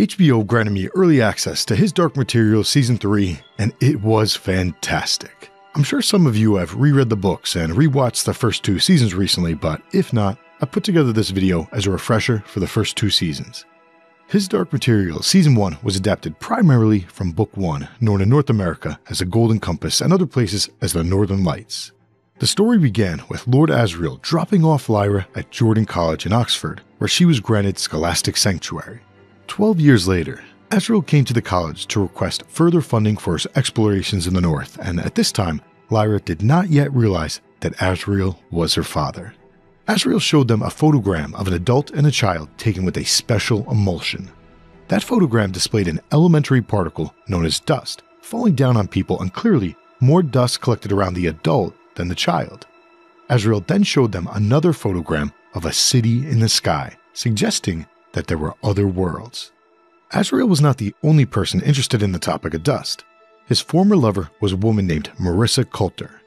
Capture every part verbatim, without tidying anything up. H B O granted me early access to His Dark Materials Season three, and it was fantastic. I'm sure some of you have reread the books and rewatched the first two seasons recently, but if not, I put together this video as a refresher for the first two seasons. His Dark Materials Season one was adapted primarily from Book one, known in North America as The Golden Compass and other places as the Northern Lights. The story began with Lord Asriel dropping off Lyra at Jordan College in Oxford, where she was granted scholastic sanctuary. Twelve years later, Asriel came to the college to request further funding for his explorations in the north, and at this time, Lyra did not yet realize that Asriel was her father. Asriel showed them a photogram of an adult and a child taken with a special emulsion. That photogram displayed an elementary particle known as dust, falling down on people, and clearly more dust collected around the adult than the child. Asriel then showed them another photogram of a city in the sky, suggesting that there were other worlds. Asriel was not the only person interested in the topic of dust. His former lover was a woman named Marisa Coulter.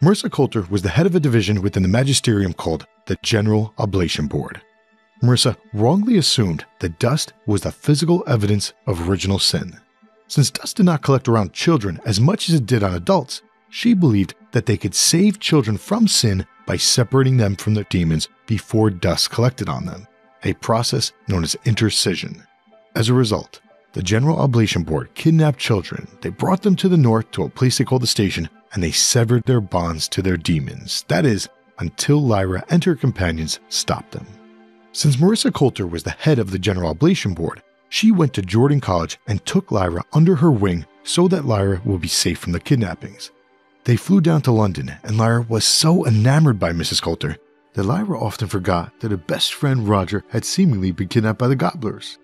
Marisa Coulter was the head of a division within the Magisterium called the General Oblation Board. Marisa wrongly assumed that dust was the physical evidence of original sin. Since dust did not collect around children as much as it did on adults, she believed that they could save children from sin by separating them from their demons before dust collected on them, a process known as intercision. As a result, the General Oblation Board kidnapped children. They brought them to the north to a place they called the Station, and they severed their bonds to their demons. That is, until Lyra and her companions stopped them. Since Marisa Coulter was the head of the General Oblation Board, she went to Jordan College and took Lyra under her wing so that Lyra would be safe from the kidnappings. They flew down to London, and Lyra was so enamored by Missus Coulter that Lyra often forgot that her best friend Roger had seemingly been kidnapped by the Gobblers.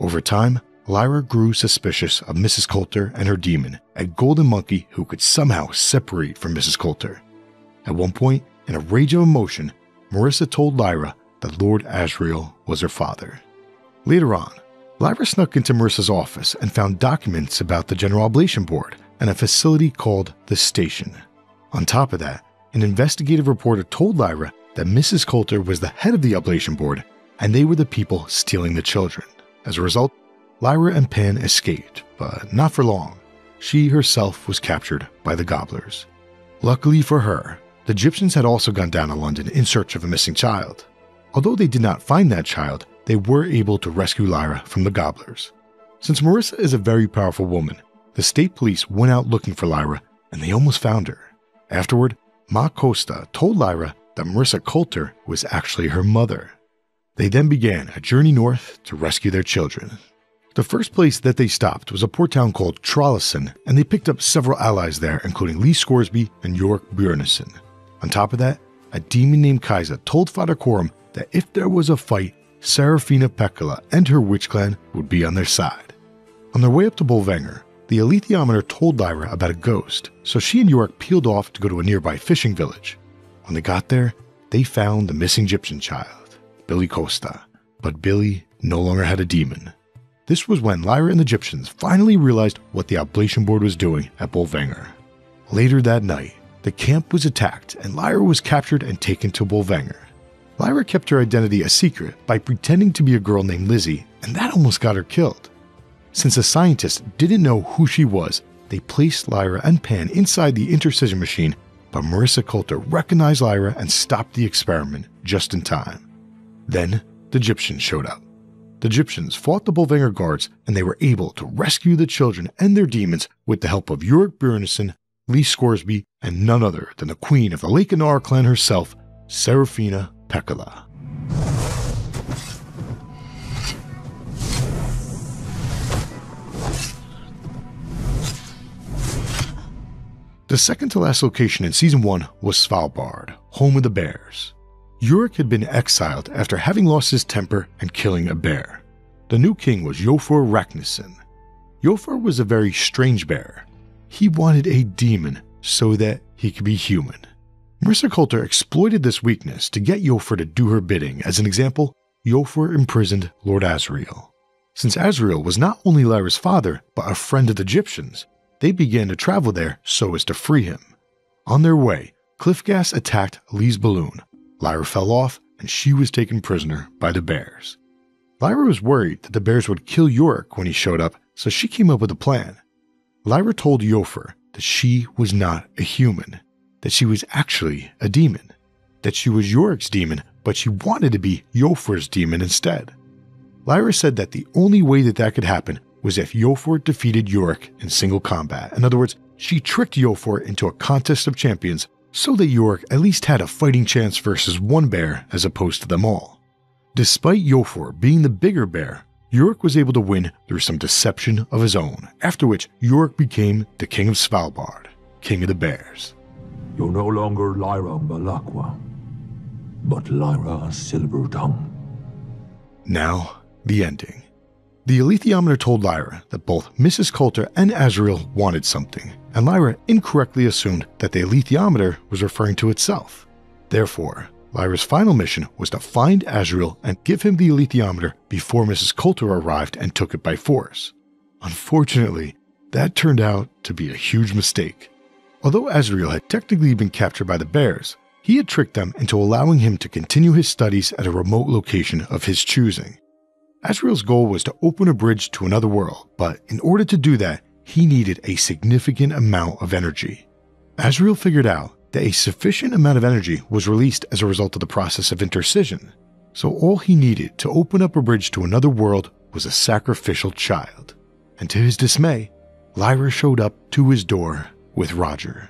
Over time, Lyra grew suspicious of Missus Coulter and her demon, a golden monkey who could somehow separate from Missus Coulter. At one point, in a rage of emotion, Marisa told Lyra that Lord Asriel was her father. Later on, Lyra snuck into Marisa's office and found documents about the General Oblation Board and a facility called the Station. On top of that, an investigative reporter told Lyra that Missus Coulter was the head of the Oblation Board and they were the people stealing the children. As a result, Lyra and Pan escaped, but not for long. She herself was captured by the Gobblers. Luckily for her, the Gyptians had also gone down to London in search of a missing child. Although they did not find that child, they were able to rescue Lyra from the Gobblers. Since Marisa is a very powerful woman, the state police went out looking for Lyra, and they almost found her. Afterward, Ma Costa told Lyra that Marisa Coulter was actually her mother. They then began a journey north to rescue their children. The first place that they stopped was a port town called Trollison, and they picked up several allies there, including Lee Scoresby and Iorek Byrnison. On top of that, a demon named Kaisa told Father Coram that if there was a fight, Serafina Pekkala and her witch clan would be on their side. On their way up to Bolvangar, the Alethiometer told Lyra about a ghost, so she and Iorek peeled off to go to a nearby fishing village. When they got there, they found the missing Gyptian child, Billy Costa, but Billy no longer had a demon. This was when Lyra and the Gyptians finally realized what the Oblation Board was doing at Bolvangar. Later that night, the camp was attacked and Lyra was captured and taken to Bolvangar. Lyra kept her identity a secret by pretending to be a girl named Lizzie, and that almost got her killed. Since the scientists didn't know who she was, they placed Lyra and Pan inside the intercision machine, but Marisa Coulter recognized Lyra and stopped the experiment just in time. Then the Gyptians showed up. The Gyptians fought the Bolvangar guards, and they were able to rescue the children and their demons with the help of Iorek Byrnison, Lee Scoresby, and none other than the queen of the Lake Anar clan herself, Serafina Pekkala. The second to last location in Season one was Svalbard, home of the bears. Iorek had been exiled after having lost his temper and killing a bear. The new king was Iofur Raknison. Iofur was a very strange bear. He wanted a demon so that he could be human. Marisa Coulter exploited this weakness to get Iofur to do her bidding. As an example, Iofur imprisoned Lord Asriel. Since Asriel was not only Lyra's father, but a friend of the Gyptians, they began to travel there so as to free him. On their way, cliff gas attacked Lee's balloon. Lyra fell off, and she was taken prisoner by the bears. Lyra was worried that the bears would kill Iorek when he showed up, so she came up with a plan. Lyra told Iofur that she was not a human, that she was actually a demon, that she was Yorek's demon, but she wanted to be Iofur's demon instead. Lyra said that the only way that that could happen was if Iofur defeated Iorek in single combat. In other words, she tricked Iofur into a contest of champions so that Iorek at least had a fighting chance versus one bear as opposed to them all. Despite Iofur being the bigger bear, Iorek was able to win through some deception of his own, after which Iorek became the king of Svalbard, king of the bears. You're no longer Lyra Belacqua, but Lyra Silvertongue. Now, the ending. The Alethiometer told Lyra that both Missus Coulter and Asriel wanted something, and Lyra incorrectly assumed that the Alethiometer was referring to itself. Therefore, Lyra's final mission was to find Asriel and give him the Alethiometer before Missus Coulter arrived and took it by force. Unfortunately, that turned out to be a huge mistake. Although Asriel had technically been captured by the bears, he had tricked them into allowing him to continue his studies at a remote location of his choosing. Asriel's goal was to open a bridge to another world, but in order to do that, he needed a significant amount of energy. Asriel figured out that a sufficient amount of energy was released as a result of the process of intercision, so all he needed to open up a bridge to another world was a sacrificial child. And to his dismay, Lyra showed up to his door with Roger.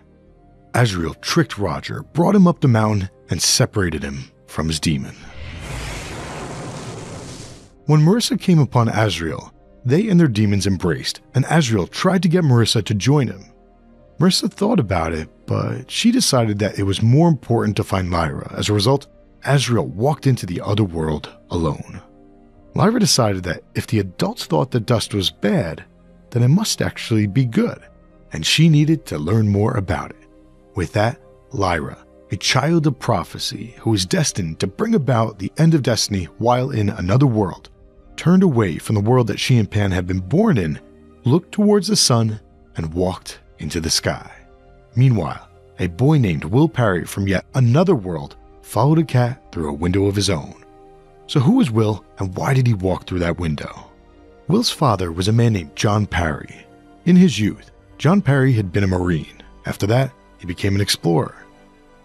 Asriel tricked Roger, brought him up the mountain, and separated him from his demon. When Marisa came upon Asriel, they and their demons embraced, and Asriel tried to get Marisa to join him. Marisa thought about it, but she decided that it was more important to find Lyra. As a result, Asriel walked into the other world alone. Lyra decided that if the adults thought the dust was bad, then it must actually be good, and she needed to learn more about it. With that, Lyra, a child of prophecy who was destined to bring about the end of destiny while in another world, turned away from the world that she and Pan had been born in, looked towards the sun, and walked into the sky. Meanwhile, a boy named Will Parry from yet another world followed a cat through a window of his own. So who was Will, and why did he walk through that window? Will's father was a man named John Parry. In his youth, John Parry had been a Marine. After that, he became an explorer.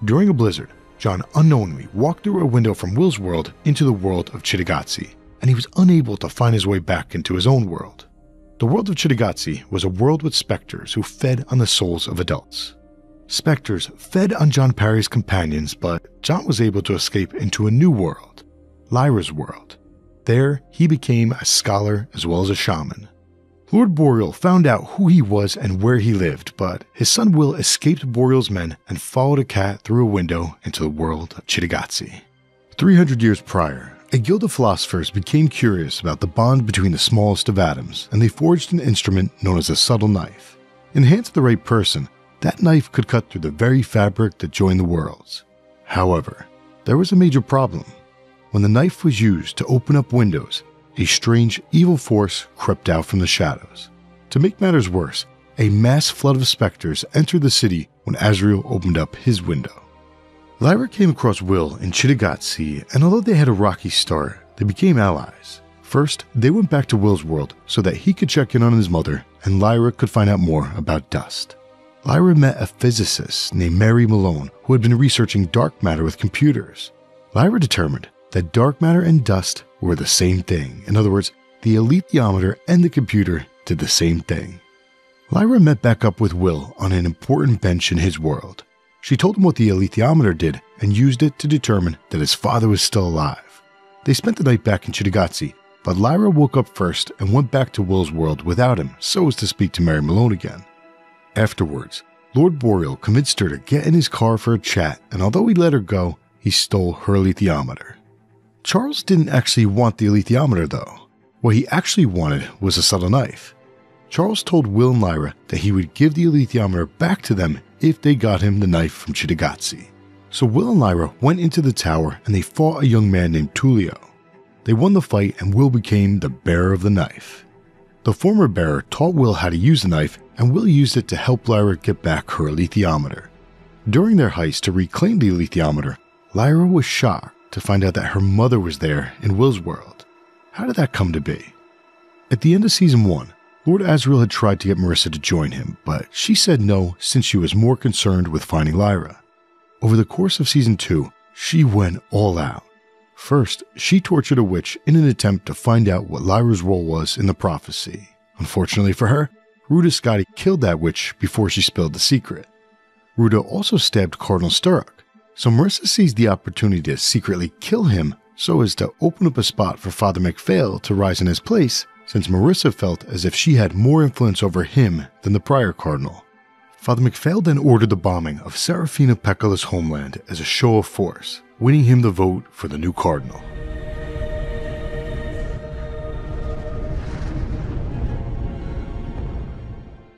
During a blizzard, John unknowingly walked through a window from Will's world into the world of Cittagazze, and he was unable to find his way back into his own world. The world of Cittagazze was a world with specters who fed on the souls of adults. Specters fed on John Parry's companions, but John was able to escape into a new world, Lyra's world. There, he became a scholar as well as a shaman. Lord Boreal found out who he was and where he lived, but his son Will escaped Boreal's men and followed a cat through a window into the world of Cittagazze. three hundred years prior, a guild of philosophers became curious about the bond between the smallest of atoms, and they forged an instrument known as a subtle knife. In the hands of the right person, that knife could cut through the very fabric that joined the worlds. However, there was a major problem. When the knife was used to open up windows, a strange, evil force crept out from the shadows. To make matters worse, a mass flood of specters entered the city when Asriel opened up his window. Lyra came across Will in Cittagazze, and although they had a rocky start, they became allies. First, they went back to Will's world so that he could check in on his mother, and Lyra could find out more about dust. Lyra met a physicist named Mary Malone, who had been researching dark matter with computers. Lyra determined that dark matter and dust were the same thing. In other words, the alethiometer and the computer did the same thing. Lyra met back up with Will on an important bench in his world. She told him what the alethiometer did and used it to determine that his father was still alive. They spent the night back in Cittagazze, but Lyra woke up first and went back to Will's world without him so as to speak to Mary Malone again. Afterwards, Lord Boreal convinced her to get in his car for a chat, and although he let her go, he stole her alethiometer. Charles didn't actually want the alethiometer, though. What he actually wanted was a subtle knife. Charles told Will and Lyra that he would give the alethiometer back to them if they got him the knife from Cittagazze. So Will and Lyra went into the tower and they fought a young man named Tullio. They won the fight and Will became the bearer of the knife. The former bearer taught Will how to use the knife, and Will used it to help Lyra get back her alethiometer. During their heist to reclaim the alethiometer, Lyra was shocked to find out that her mother was there in Will's world. How did that come to be? At the end of Season one, Lord Asriel had tried to get Marisa to join him, but she said no since she was more concerned with finding Lyra. Over the course of Season two, she went all out. First, she tortured a witch in an attempt to find out what Lyra's role was in the prophecy. Unfortunately for her, Ruta Skadi killed that witch before she spilled the secret. Ruta also stabbed Cardinal Sturrock, so Marisa seized the opportunity to secretly kill him so as to open up a spot for Father MacPhail to rise in his place, since Marisa felt as if she had more influence over him than the prior cardinal. Father MacPhail then ordered the bombing of Serafina Pekkala's homeland as a show of force, winning him the vote for the new cardinal.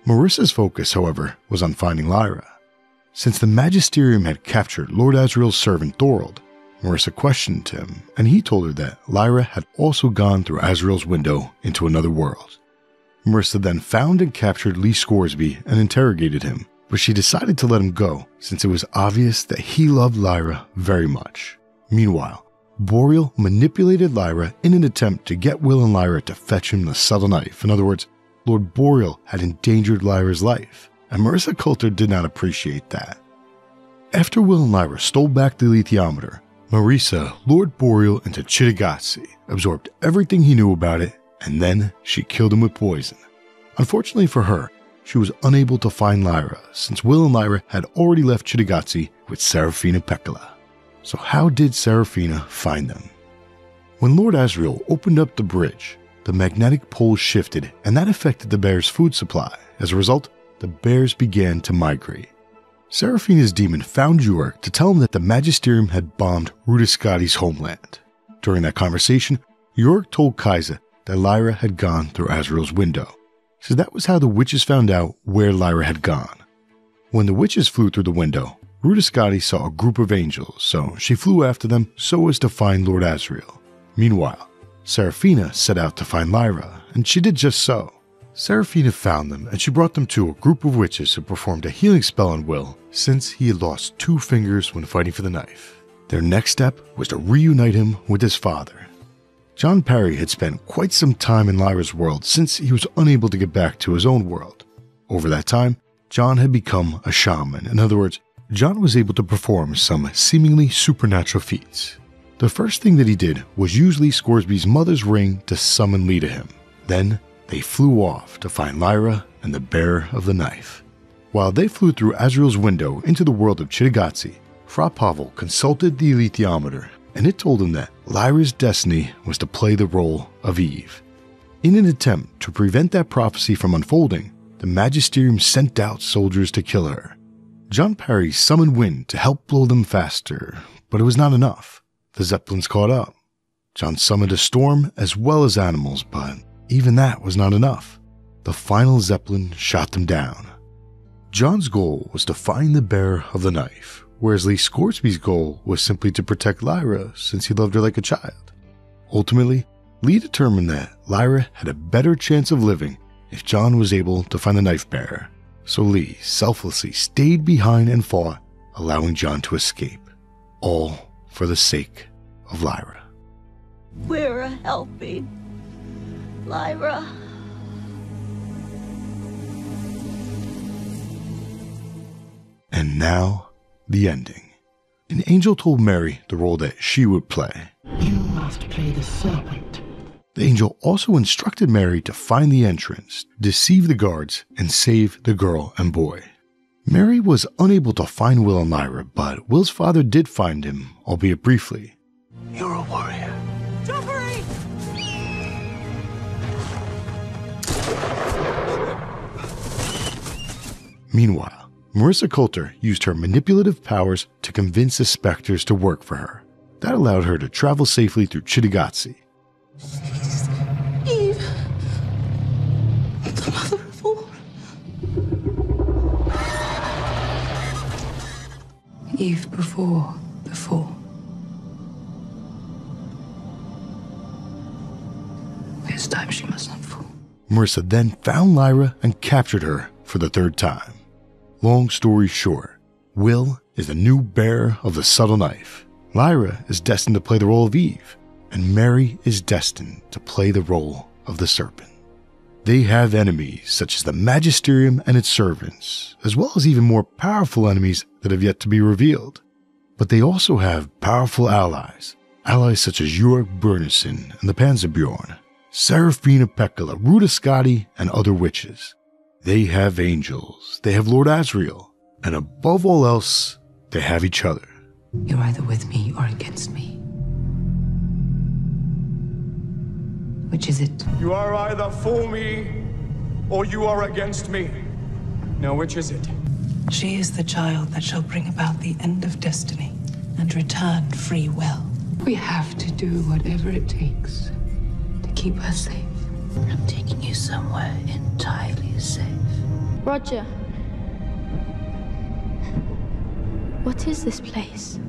Marisa's focus, however, was on finding Lyra. Since the Magisterium had captured Lord Asriel's servant Thorold, Marisa questioned him, and he told her that Lyra had also gone through Asriel's window into another world. Marisa then found and captured Lee Scoresby and interrogated him, but she decided to let him go since it was obvious that he loved Lyra very much. Meanwhile, Boreal manipulated Lyra in an attempt to get Will and Lyra to fetch him the subtle knife. In other words, Lord Boreal had endangered Lyra's life, and Marisa Coulter did not appreciate that. After Will and Lyra stole back the Alethiometer, Marisa lured Boreal into Cittagazze, absorbed everything he knew about it, and then she killed him with poison. Unfortunately for her, she was unable to find Lyra, since Will and Lyra had already left Cittagazze with Serafina Pekkala. So how did Serafina find them? When Lord Asriel opened up the bridge, the magnetic pole shifted, and that affected the bear's food supply. As a result, the bears began to migrate. Serafina's demon found Iorek to tell him that the Magisterium had bombed Ruta Skadi's homeland. During that conversation, Iorek told Kaiza that Lyra had gone through Asriel's window, so that was how the witches found out where Lyra had gone. When the witches flew through the window, Ruta Skadi saw a group of angels, so she flew after them so as to find Lord Asriel. Meanwhile, Serafina set out to find Lyra, and she did just so. Serafina found them, and she brought them to a group of witches who performed a healing spell on Will, since he had lost two fingers when fighting for the knife. Their next step was to reunite him with his father. John Parry had spent quite some time in Lyra's world since he was unable to get back to his own world. Over that time, John had become a shaman. In other words, John was able to perform some seemingly supernatural feats. The first thing that he did was use Lee Scoresby's mother's ring to summon Lee to him. Then, they flew off to find Lyra and the bearer of the knife. While they flew through Asriel's window into the world of Cittagazze, Fra Pavel consulted the Alethiometer, and it told him that Lyra's destiny was to play the role of Eve. In an attempt to prevent that prophecy from unfolding, the Magisterium sent out soldiers to kill her. John Parry summoned wind to help blow them faster, but it was not enough. The Zeppelins caught up. John summoned a storm as well as animals, but even that was not enough. The final Zeppelin shot them down. John's goal was to find the bearer of the knife, whereas Lee Scoresby's goal was simply to protect Lyra since he loved her like a child. Ultimately, Lee determined that Lyra had a better chance of living if John was able to find the knife bearer, so Lee selflessly stayed behind and fought, allowing John to escape, all for the sake of Lyra. Lyra, help me. Lyra. And now, the ending. An angel told Mary the role that she would play. You must play the serpent. The angel also instructed Mary to find the entrance, deceive the guards, and save the girl and boy. Mary was unable to find Will and Lyra, but Will's father did find him, albeit briefly. You're a warrior. Don't worry! Meanwhile, Marisa Coulter used her manipulative powers to convince the specters to work for her. That allowed her to travel safely through Cittagazze. She's Eve, the mother of all. Eve before the fall. This time she must not fall. Marisa then found Lyra and captured her for the third time. Long story short, Will is the new bearer of the subtle knife. Lyra is destined to play the role of Eve, and Mary is destined to play the role of the serpent. They have enemies such as the Magisterium and its servants, as well as even more powerful enemies that have yet to be revealed. But they also have powerful allies, allies such as Iorek Byrnison and the Panzerbjörn, Serafina Pekkala, Ruta Skadi, and other witches. They have angels, they have Lord Asriel, and above all else, they have each other. You're either with me or against me. Which is it? You are either for me, or you are against me. Now, which is it? She is the child that shall bring about the end of destiny and return free will. We have to do whatever it takes to keep her safe. I'm taking you somewhere entirely safe. Roger. What is this place?